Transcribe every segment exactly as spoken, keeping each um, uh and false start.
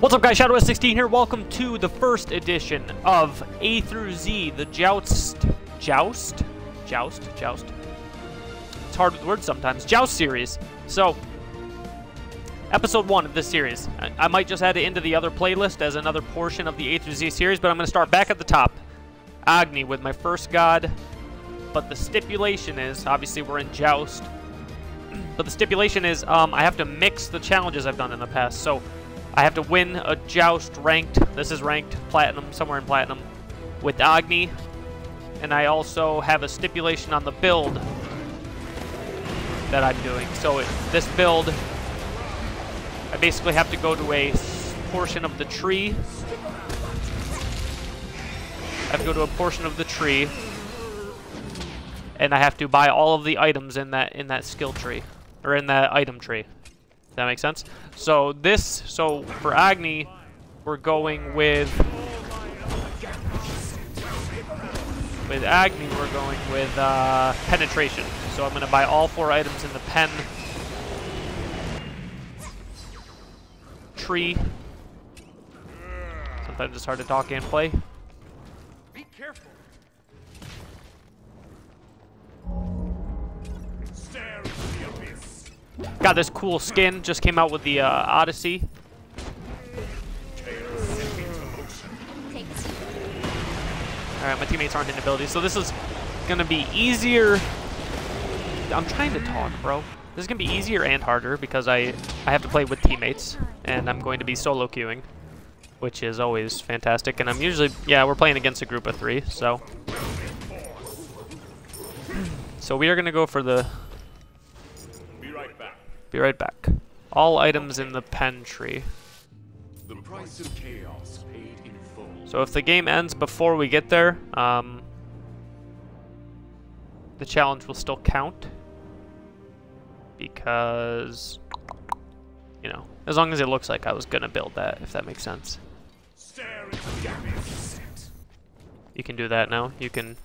What's up, guys? ShadowS sixteen here. Welcome to the first edition of A through Z, the Joust, Joust, Joust, Joust. It's hard with words sometimes. Joust series. So, episode one of this series. I, I might just add it into the other playlist as another portion of the A through Z series, but I'm going to start back at the top. Agni with my first god, but the stipulation is, obviously we're in Joust, but the stipulation is um, I have to mix the challenges I've done in the past, so I have to win a Joust ranked, this is ranked, platinum, somewhere in platinum, with Agni, and I also have a stipulation on the build that I'm doing, so it, this build, I basically have to go to a portion of the tree, I have to go to a portion of the tree, and I have to buy all of the items in that in that skill tree, or in that item tree. Does that make sense? So this, so for Agni, we're going with with Agni. We're going with uh, penetration. So I'm gonna buy all four items in the pen tree. Sometimes it's hard to talk and play. Be careful. Got this cool skin, just came out with the uh, Odyssey. Alright, my teammates aren't in abilities, so this is gonna be easier. I'm trying to talk, bro. This is gonna be easier and harder because I, I have to play with teammates, and I'm going to be solo queuing, which is always fantastic. And I'm usually, yeah, we're playing against a group of three, so. So we are gonna go for the... Be right back. All items in the pen tree. The price of chaos paid in full. So if the game ends before we get there, um, the challenge will still count. Because, you know, as long as it looks like I was gonna build that, if that makes sense. You can do that now. You can...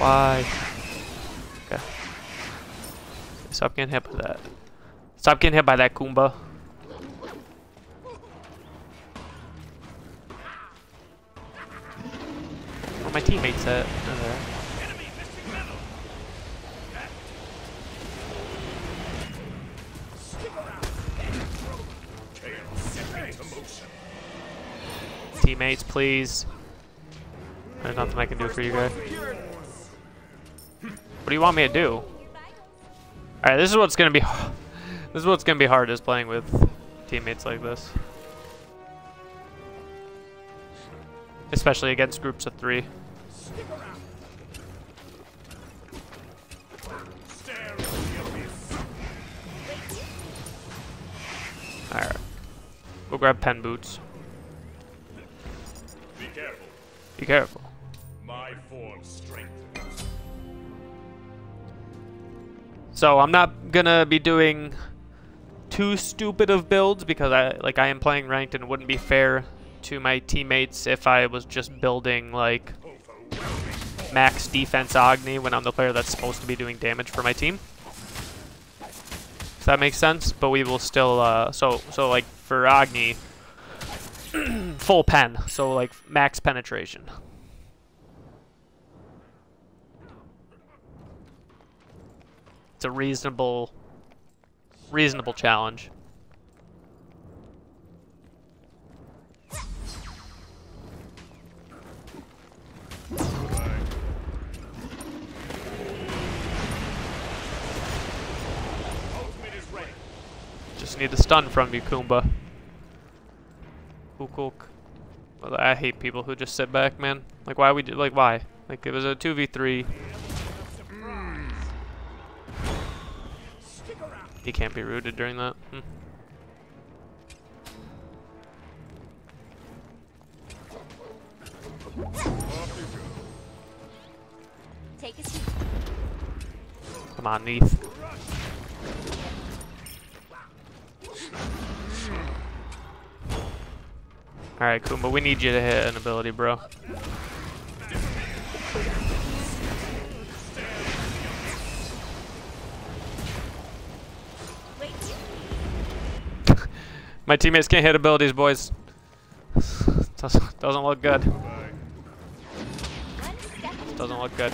Why? Okay. Stop getting hit by that. Stop getting hit by that, Kumbha. Where are my teammates at? Oh, there. Teammates, please. There's nothing I can do for you guys. What do you want me to do? Alright, this is what's gonna be this is what's gonna be hard, is playing with teammates like this. Especially against groups of three. Alright. Go grab pen boots. Be careful. Be careful. My form strengthens. So I'm not gonna be doing too stupid of builds because I like I am playing ranked, and it wouldn't be fair to my teammates if I was just building like max defense Agni when I'm the player that's supposed to be doing damage for my team. If that makes sense, but we will still uh, so so like for Agni full pen, so like max penetration. A reasonable reasonable challenge. Just need a stun from you, Kumbha. Hook hook. Well, I hate people who just sit back, man. Like why we do, like why? Like it was a two v three. He can't be rooted during that. Hmm. Take a seat. Come on, Neith. Alright, Kumbha, we need you to hit an ability, bro. My teammates can't hit abilities, boys. Doesn't look good. Doesn't look good.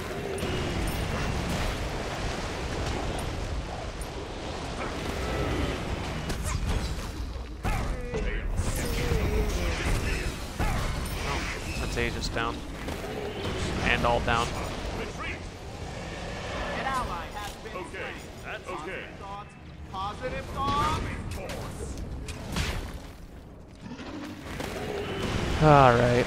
That's Aegis down. And all down. Okay. That's okay. Positive thoughts. All right.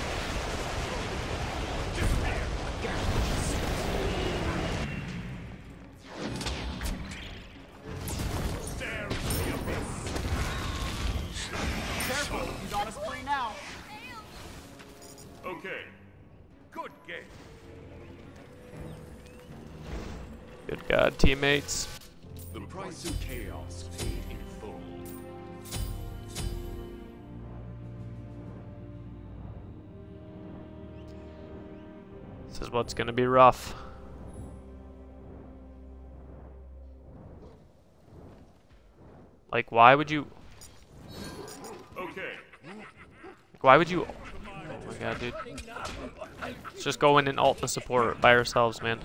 Careful, you got us free now. Okay. Good game. Good God, teammates. The price of chaos paid in full. This is what's gonna be rough. Like, why would you? Okay. Like, why would you? Oh my God, dude. Let's just go in and alt the support by ourselves, man.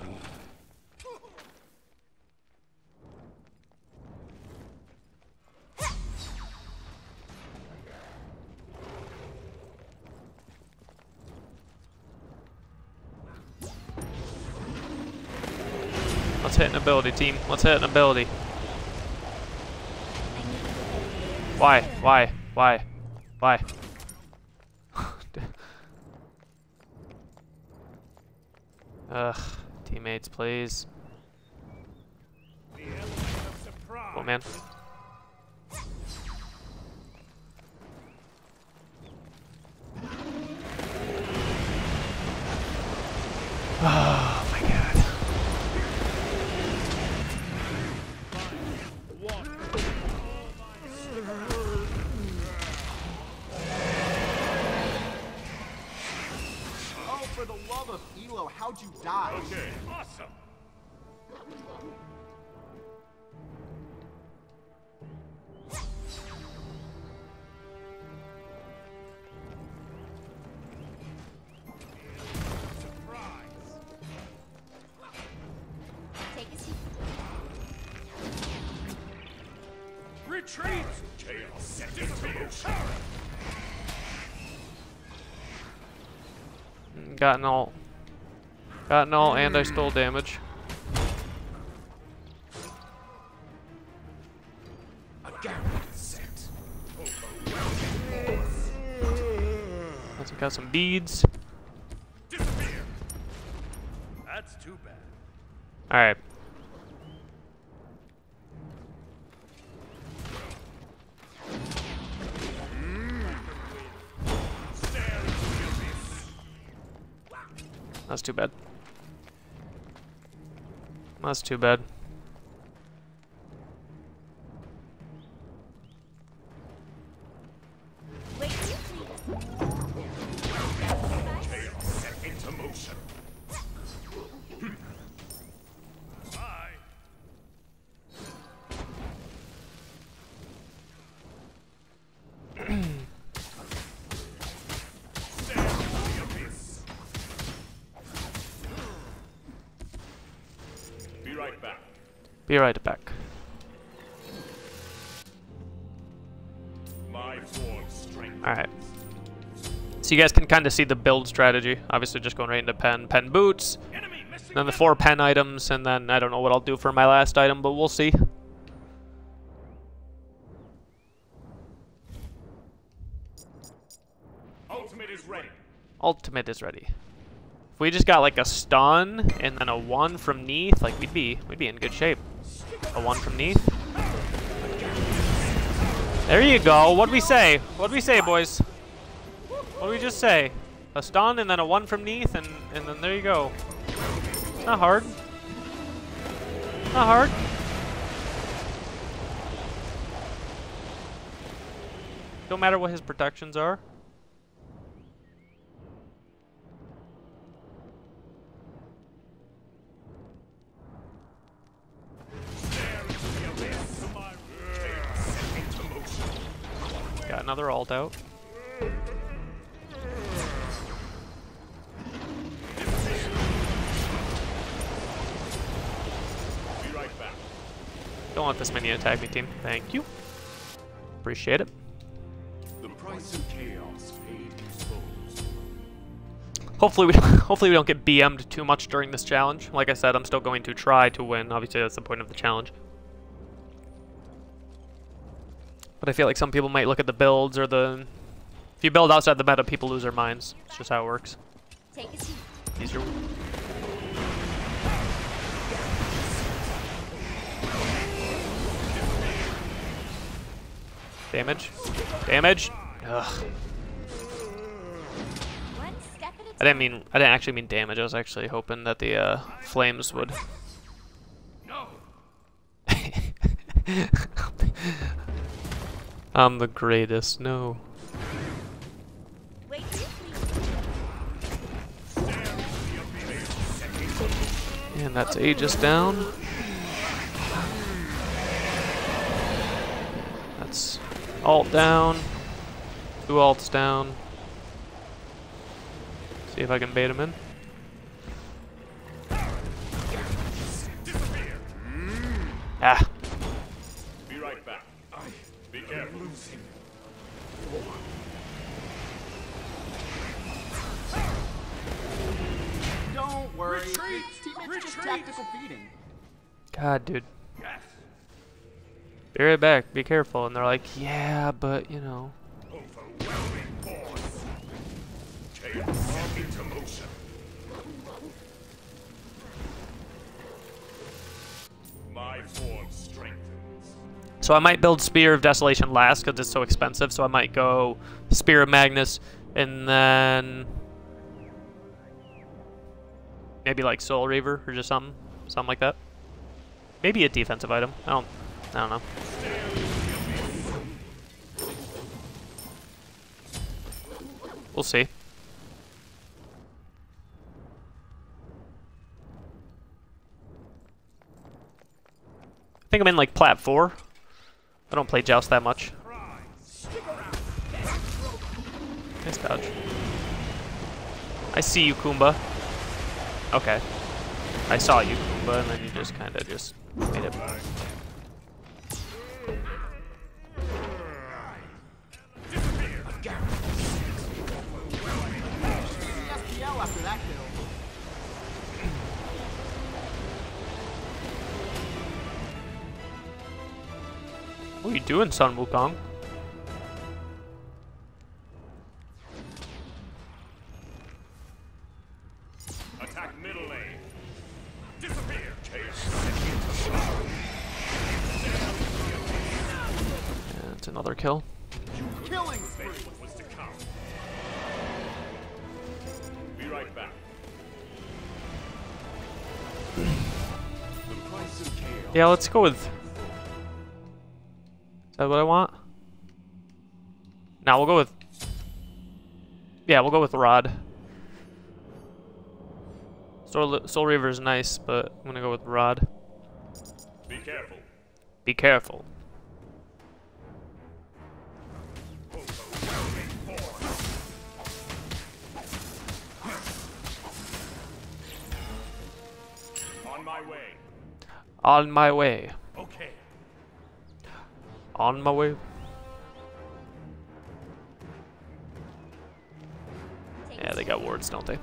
Let's hit an ability, team. Let's hit an ability. Why? Why? Why? Why? Ugh. Teammates, please. Oh, man. Oh, my God. For the love of Elo, how'd you die? Okay, awesome. Surprise. Take a seat. Retreat. Chaos. Got an ult. Got an ult and I stole damage. Let's got some beads. That's too bad. Alright. That's too bad. That's too bad. Wait, chaos set into motion. Bye. Be right back. Alright. So you guys can kind of see the build strategy. Obviously just going right into pen. Pen boots. Then the four pen items. And then I don't know what I'll do for my last item, but we'll see. Ultimate is ready. Ultimate is ready. If we just got like a stun and then a one from Neith, like we'd be we'd be in good shape. A one from Neith. There you go. What'd we say? What'd we say, boys? What'd we just say? A stun and then a one from Neith, and and then there you go. It's not hard. Not hard. Don't matter what his protections are. another ult out. Don't want this minion to attack me, team. Thank you. Appreciate it. The price of chaos paid his souls. Hopefully we hopefully we don't get B M'd too much during this challenge. Like I said, I'm still going to try to win. Obviously, that's the point of the challenge. But I feel like some people might look at the builds or the... If you build outside the meta, people lose their minds. It's just how it works. Take a seat. These are... Damage. Damage. Ugh. I didn't mean. I didn't actually mean damage. I was actually hoping that the uh, flames would. No. I'm the greatest. No. And that's Aegis down. That's. Alt down. Two alts down. See if I can bait him in. Ah. Be right back. Be careful. Don't worry. Retreat. Retreat. Just tactical feeding. God, dude. Yes. Be right back, be careful. And they're like, yeah, but, you know. Overwhelming force. Chaos into motion. My form strengthens. So I might build Spear of Desolation last because it's so expensive. So I might go Spear of Magnus and then maybe like Soul Reaver or just something. Something like that. Maybe a defensive item. I don't I don't know. We'll see. I think I'm in like plat four. I don't play Joust that much. Nice dodge. I see you, Kumbha. Okay. I saw you, Kumbha, and then you just kind of just made it. After that kill. What are you doing, Sun Wukong? Attack middle lane. Disappear. And it's another kill. Killing spree. Right back. Yeah, let's go with. Is that what I want? Now we'll go with. Yeah, we'll go with Rod. Soul, Soul Reaver is nice, but I'm gonna go with Rod. Be careful. Be careful. On my way. Okay. On my way. Yeah, they got wards, don't they?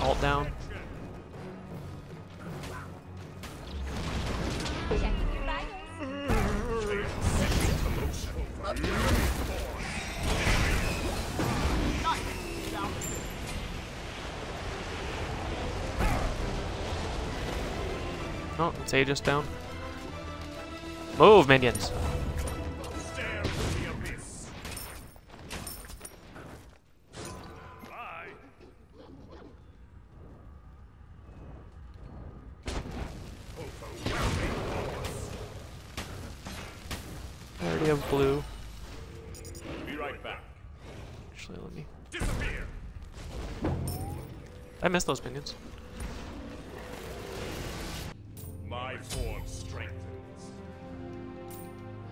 Alt down. Oh, it's Aegis down. Move, minions. I already have blue. Be right back. Actually, let me. Disappear. I missed those minions. My form strengthens.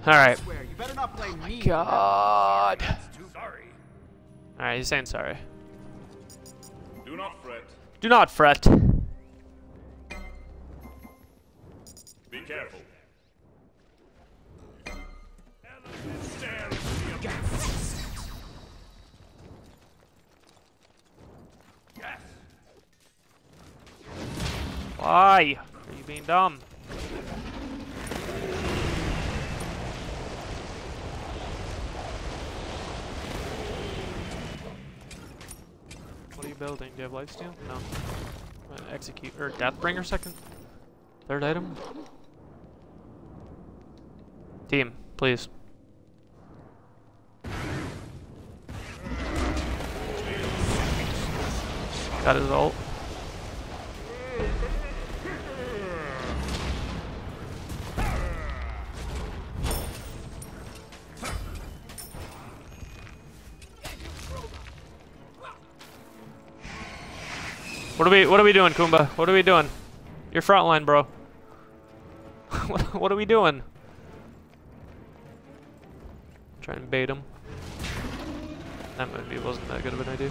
All right. You better not blame me. Oh my God. Sorry. All right, he's saying sorry. Do not fret. Do not fret. Be careful. Why are you being dumb? What are you building? Do you have lifesteal? No. I'm gonna execute or Deathbringer second? Third item? Team, please. Got his ult. What are we what are we doing, Kumbha? What are we doing? You're frontline, bro. What are we doing? Try and bait him. That maybe wasn't that good of an idea.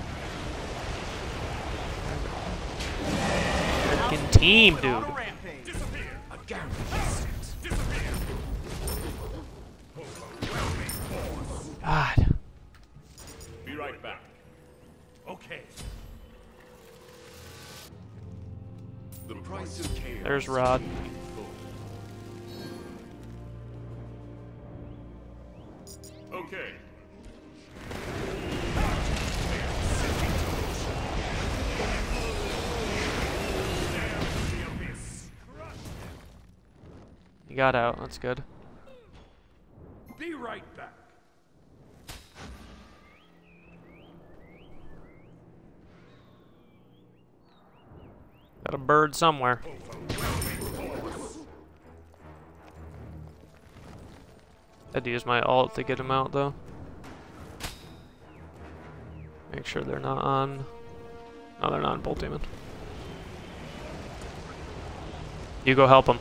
Freaking team, dude. God. Be right back. Okay. The price of chaos. There's Rod. Okay. You got out, that's good. Be right back. Got a bird somewhere. I had to use my ult to get him out though. Make sure they're not on. No, they're not on bolt demon. You go help him.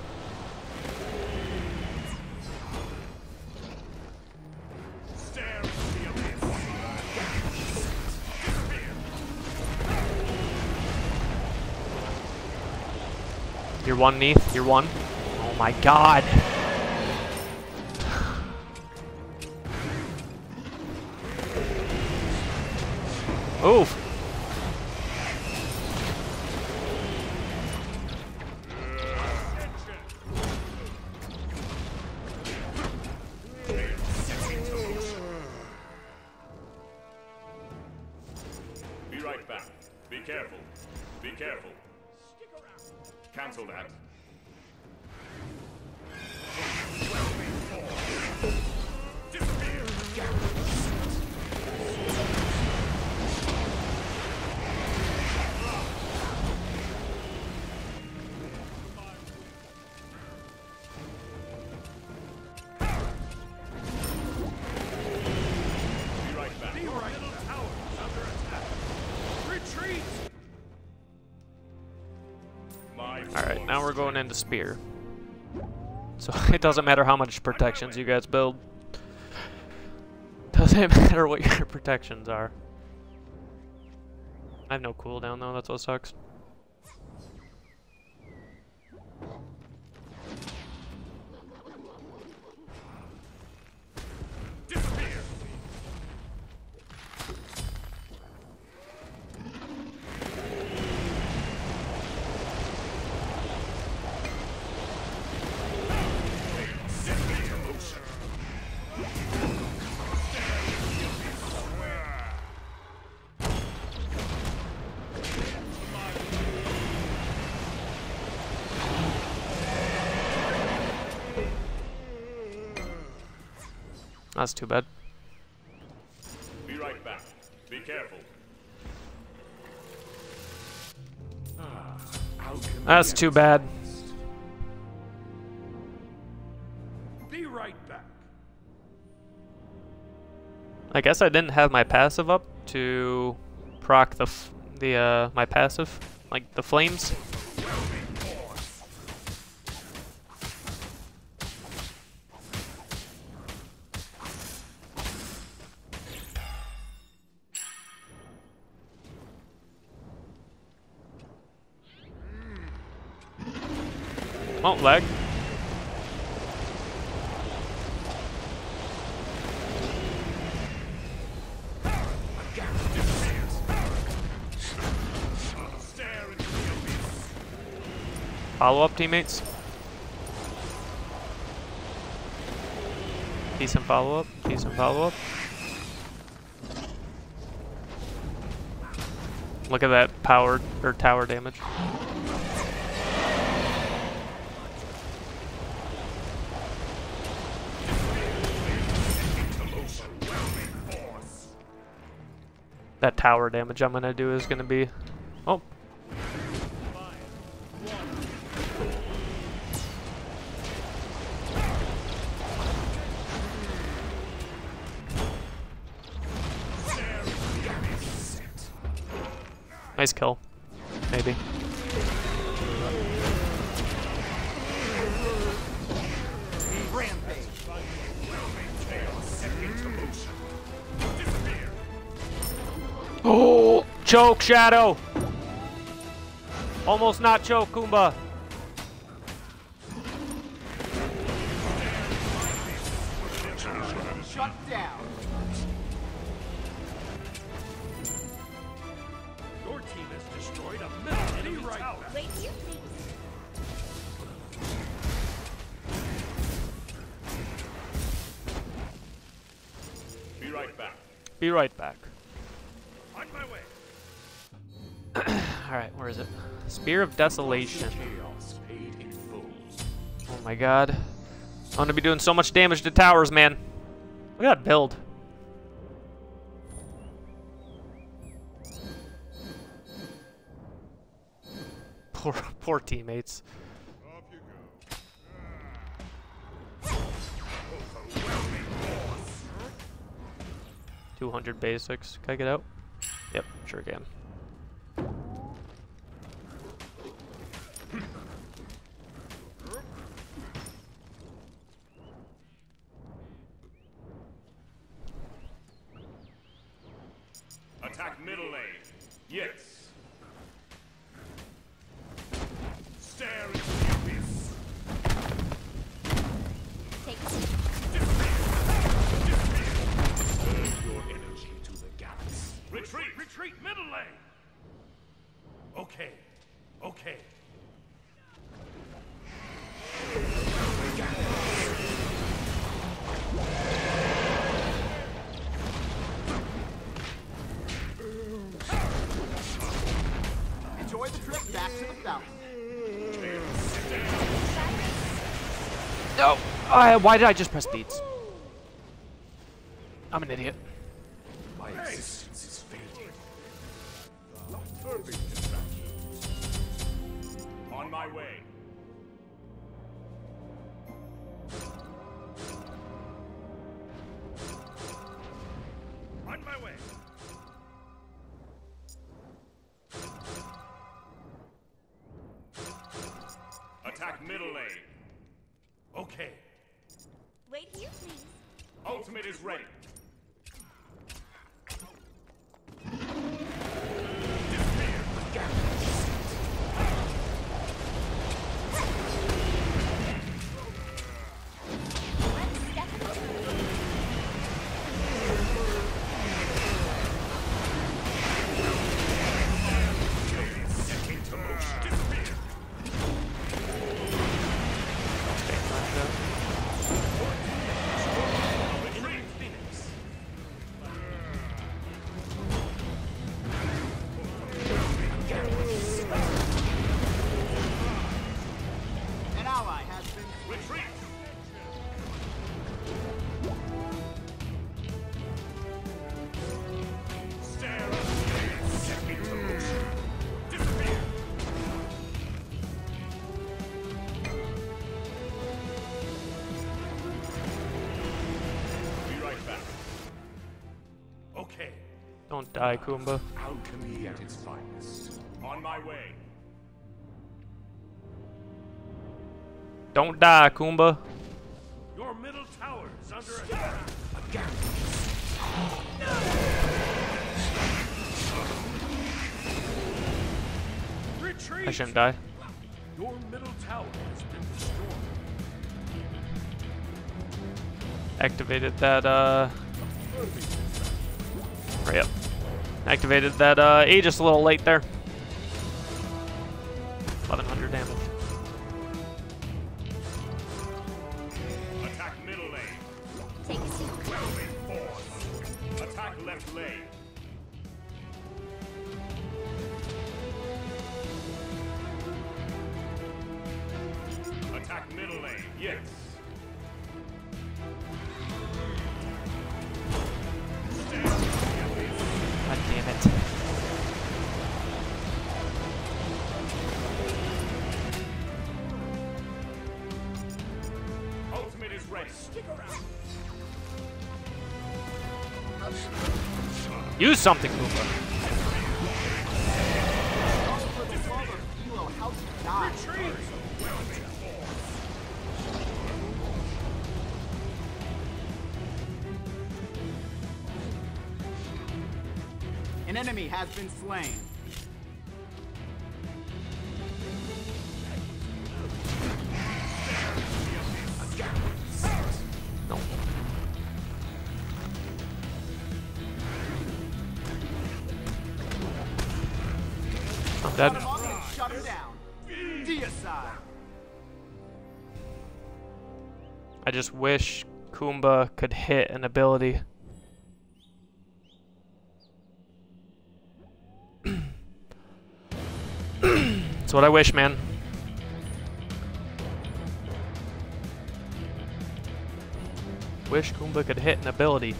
You're one, Neith. You're one. Oh my God. Oof. Be right back. Be careful. Be careful. Cancel that. Be right back. Be right back. Alright, now we're going into Spear. So it doesn't matter how much protections you guys build. Doesn't matter what your protections are. I have no cooldown though, that's what sucks. That's too bad. Be right back. Be careful. That's too bad. Be right back. I guess I didn't have my passive up to proc the f the uh, my passive, like the flames. Oh, lag. Follow up, teammates. Decent follow up, decent follow up. Look at that powered or tower damage. That tower damage I'm gonna do is gonna be... Oh! Nice kill. Maybe. Oh, choke Shadow. Almost not choke Kumbha. Shut down. Your team has destroyed a middle enemy right now. Be right back. Be right back. Alright, where is it? Spear of Desolation. Oh my god. I'm gonna be doing so much damage to towers, man. Look at that build. Poor, poor teammates. two hundred basics. Can I get out? Yep, sure can. Attack middle lane. Yes. Stare into the abyss. Take your energy to the galaxy. Retreat, retreat, middle lane. Okay, okay. Enjoy the trip back to the fountain. No! Uh, why did I just press beats? I'm an idiot. My existence is fading. Not perfect, on my way. On my way. Attack middle lane. Okay. Wait here, please. Ultimate is ready. Don't die, Kumbha. Alchemy at its finest. On my way. Don't die, Kumbha. Your middle tower is under attack. Again. Retreat. I shouldn't die. Your middle tower has been destroyed. Activated that uh hurry up. Activated that uh Aegis a little late there. eleven hundred damage. Attack middle lane. Take a seat. Force. Attack left lane. Attack middle lane. Yes. God damn it. Ultimate is ready. Stick around. Use something, Kumbha. An enemy has been slain. No. I'm dead. Shut her down. Deicide. I just wish Kumbha could hit an ability. That's what I wish, man. Wish Kumbha could hit an ability.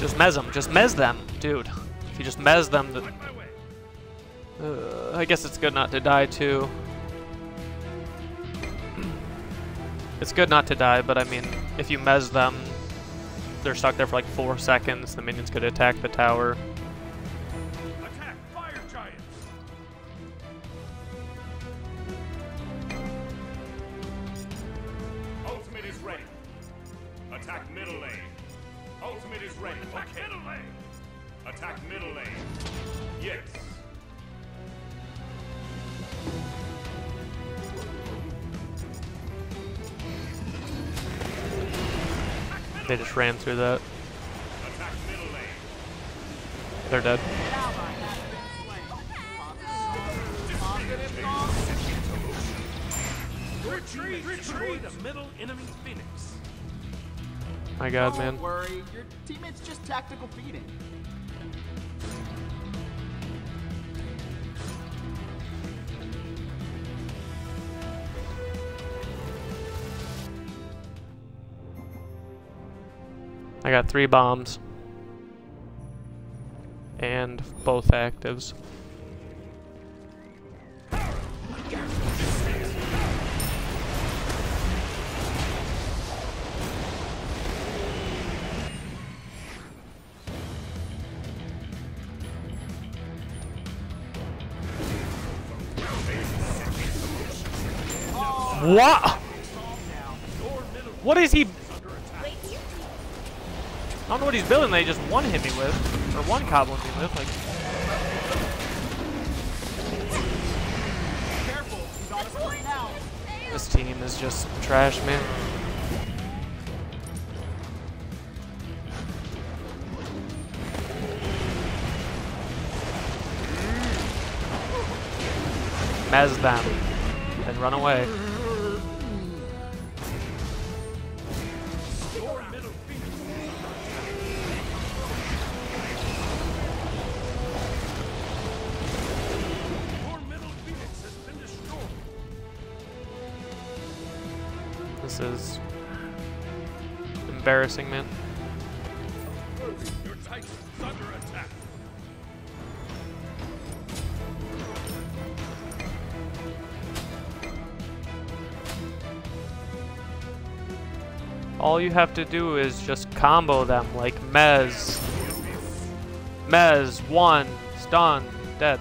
Just mez them. Just mez them, dude. If you just mez them, the Uh, I guess it's good not to die too. It's good not to die, but I mean, if you mez them, they're stuck there for like four seconds. The minions could attack the tower. Attack fire giants. Ultimate is ready. Attack middle lane. Ultimate is ready. Attack okay. middle lane. Attack middle lane. Yes. They just ran through that. Attack middle lane. They're dead. Retreat, retreat, the middle enemy Phoenix. My God, man. Don't worry, your teammates just tactical feeding. I got three bombs and both actives. What? What is he? I don't know what he's building that he just one hit me with, or one cobbled me with, like. Careful, he's on his way now. This team is just trash, man. Mez them, and run away. This is embarrassing, man. Your Titan's under attack. All you have to do is just combo them like Mez. Mez, one, stun, dead.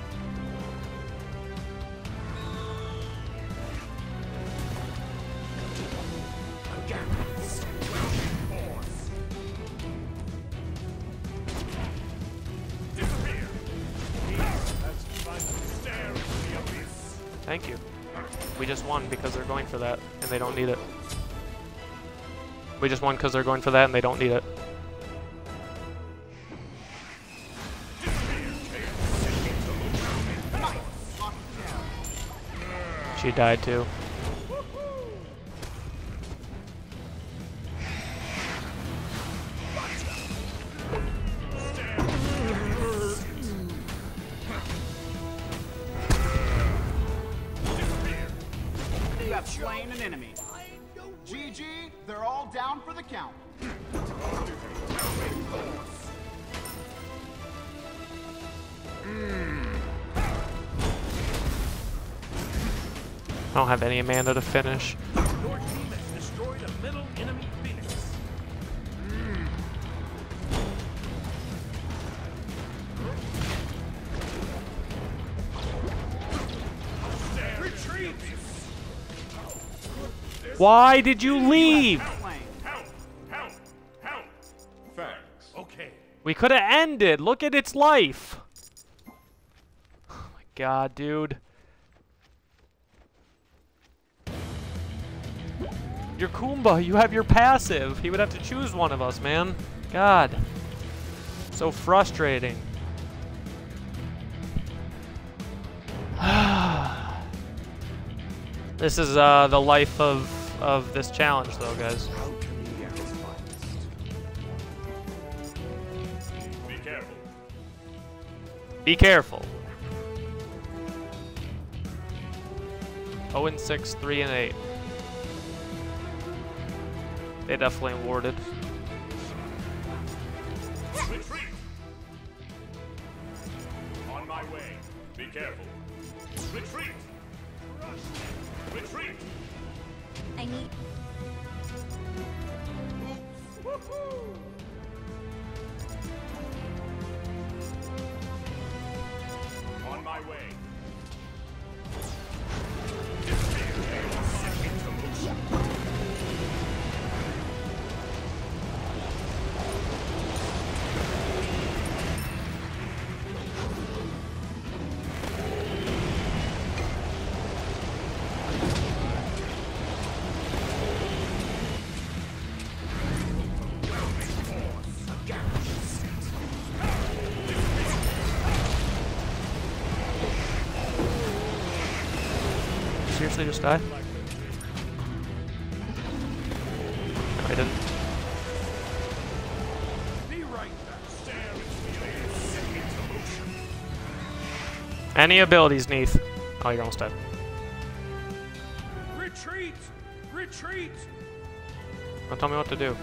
Thank you. We just won because they're going for that and they don't need it. We just won because they're going for that and they don't need it. She died too. I don't have any Amanda to finish. Your team has destroyed a middle enemy Phoenix. Mm. Why did you leave? Help, help, help. Thanks. Okay. We could have ended. Look at its life. Oh my god, dude. Your Kumbha, you have your passive. He would have to choose one of us, man. God. So frustrating. This is uh, the life of, of this challenge, though, guys. Be careful. Be careful. oh and six, three and eight. They definitely warded. Retreat. On my way. Be careful. Retreat. Retreat. I need. Woohoo! On my way. They just die? No, I didn't. Any abilities, Neith? Oh, you're almost dead. Retreat! Retreat! Don't tell me what to do.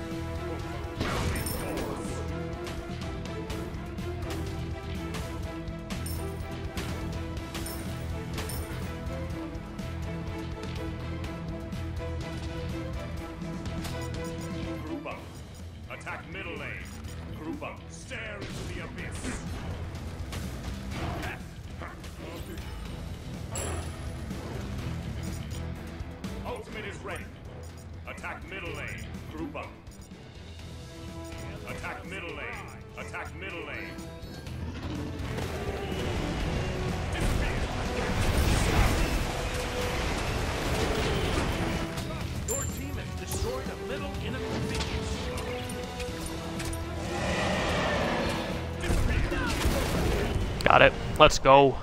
Got it. Let's go.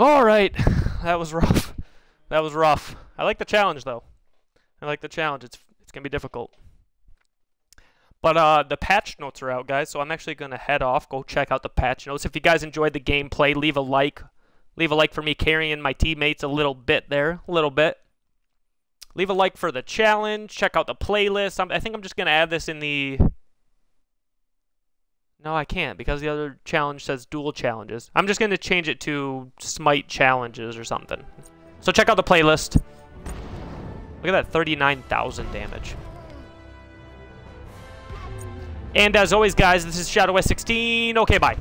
Alright. That was rough. That was rough. I like the challenge, though. I like the challenge. It's, it's going to be difficult. But uh, the patch notes are out, guys, so I'm actually going to head off. Go check out the patch notes. If you guys enjoyed the gameplay, leave a like. Leave a like for me carrying my teammates a little bit there. A little bit. Leave a like for the challenge. Check out the playlist. I'm, I think I'm just going to add this in the... No, I can't, because the other challenge says dual challenges. I'm just going to change it to Smite challenges or something. So check out the playlist. Look at that, thirty-nine thousand damage. And as always, guys, this is Shadow S sixteen. Okay, bye.